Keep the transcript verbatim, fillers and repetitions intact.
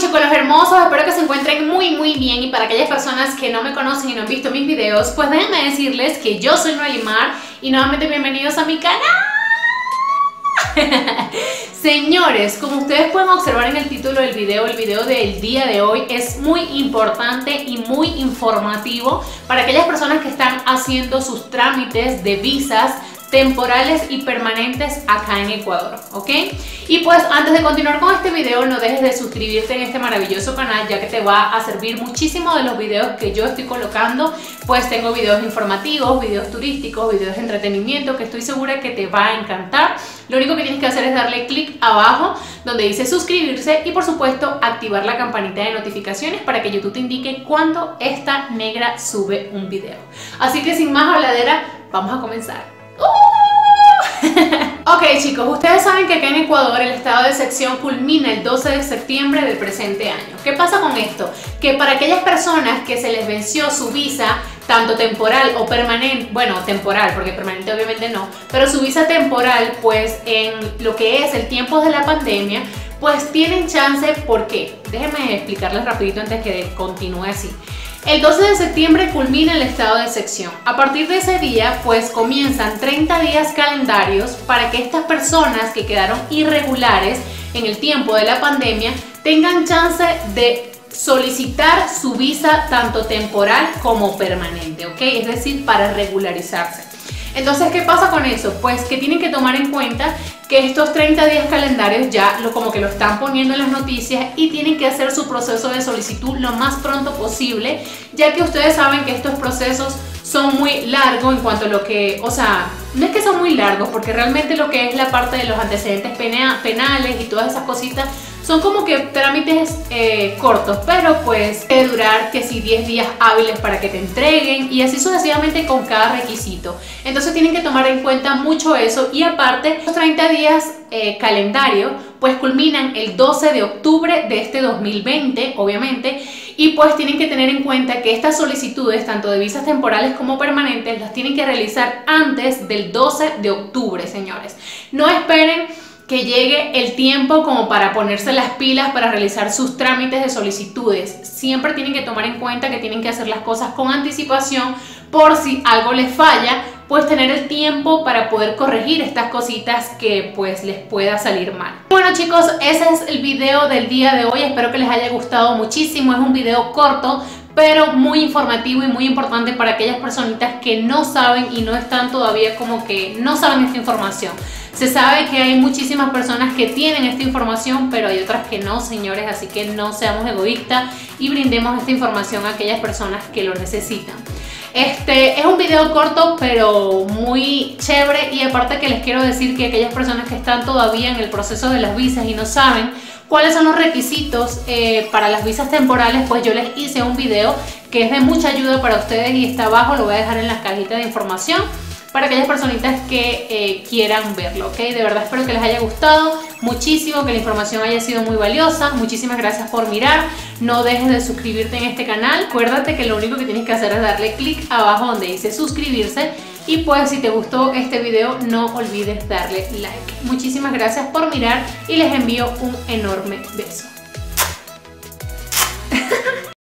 chicos hermosos, espero que se encuentren muy muy bien. Y para aquellas personas que no me conocen y no han visto mis videos, pues déjenme decirles que yo soy Noelimar y nuevamente bienvenidos a mi canal. Señores, como ustedes pueden observar en el título del video, el video del día de hoy es muy importante y muy informativo para aquellas personas que están haciendo sus trámites de visas temporales y permanentes acá en Ecuador, ¿ok? Y pues antes de continuar con este video, no dejes de suscribirte en este maravilloso canal, ya que te va a servir muchísimo de los videos que yo estoy colocando. Pues tengo videos informativos, videos turísticos, videos de entretenimiento que estoy segura que te va a encantar. Lo único que tienes que hacer es darle clic abajo donde dice suscribirse y por supuesto activar la campanita de notificaciones para que YouTube te indique cuando esta negra sube un video. Así que sin más habladera, vamos a comenzar. Ok chicos, ustedes saben que acá en Ecuador el estado de excepción culmina el doce de septiembre del presente año. ¿Qué pasa con esto? Que para aquellas personas que se les venció su visa, tanto temporal o permanente, bueno, temporal, porque permanente obviamente no, pero su visa temporal, pues en lo que es el tiempo de la pandemia, pues tienen chance. ¿Por qué? Déjenme explicarles rapidito antes que continúe así. El doce de septiembre culmina el estado de excepción. A partir de ese día, pues comienzan treinta días calendarios para que estas personas que quedaron irregulares en el tiempo de la pandemia tengan chance de solicitar su visa tanto temporal como permanente, ¿ok? Es decir, para regularizarse. Entonces, ¿qué pasa con eso? Pues que tienen que tomar en cuenta que estos treinta días calendarios ya lo, como que lo están poniendo en las noticias y tienen que hacer su proceso de solicitud lo más pronto posible, ya que ustedes saben que estos procesos son muy largos en cuanto a lo que, o sea, no es que son muy largos, porque realmente lo que es la parte de los antecedentes penales y todas esas cositas son como que trámites eh, cortos, pero pues que durar que si diez días hábiles para que te entreguen y así sucesivamente con cada requisito. Entonces tienen que tomar en cuenta mucho eso y aparte los treinta días eh, calendario pues culminan el doce de octubre de este dos mil veinte, obviamente, y pues tienen que tener en cuenta que estas solicitudes, tanto de visas temporales como permanentes, las tienen que realizar antes del doce de octubre, señores. No esperen que llegue el tiempo como para ponerse las pilas para realizar sus trámites de solicitudes. Siempre tienen que tomar en cuenta que tienen que hacer las cosas con anticipación por si algo les falla, pues tener el tiempo para poder corregir estas cositas que pues les pueda salir mal. Bueno chicos, ese es el video del día de hoy. Espero que les haya gustado muchísimo. Es un video corto, pero muy informativo y muy importante para aquellas personitas que no saben y no están todavía como que no saben esta información. Se sabe que hay muchísimas personas que tienen esta información, pero hay otras que no, señores, así que no seamos egoístas y brindemos esta información a aquellas personas que lo necesitan. Este es un video corto, pero muy chévere, y aparte que les quiero decir que aquellas personas que están todavía en el proceso de las visas y no saben cuáles son los requisitos eh, para las visas temporales, pues yo les hice un video que es de mucha ayuda para ustedes y está abajo, lo voy a dejar en las cajitas de información para aquellas personitas que eh, quieran verlo, ¿ok? De verdad espero que les haya gustado muchísimo, que la información haya sido muy valiosa. Muchísimas gracias por mirar. No dejes de suscribirte en este canal. Acuérdate que lo único que tienes que hacer es darle clic abajo donde dice suscribirse. Y pues si te gustó este video, no olvides darle like. Muchísimas gracias por mirar y les envío un enorme beso.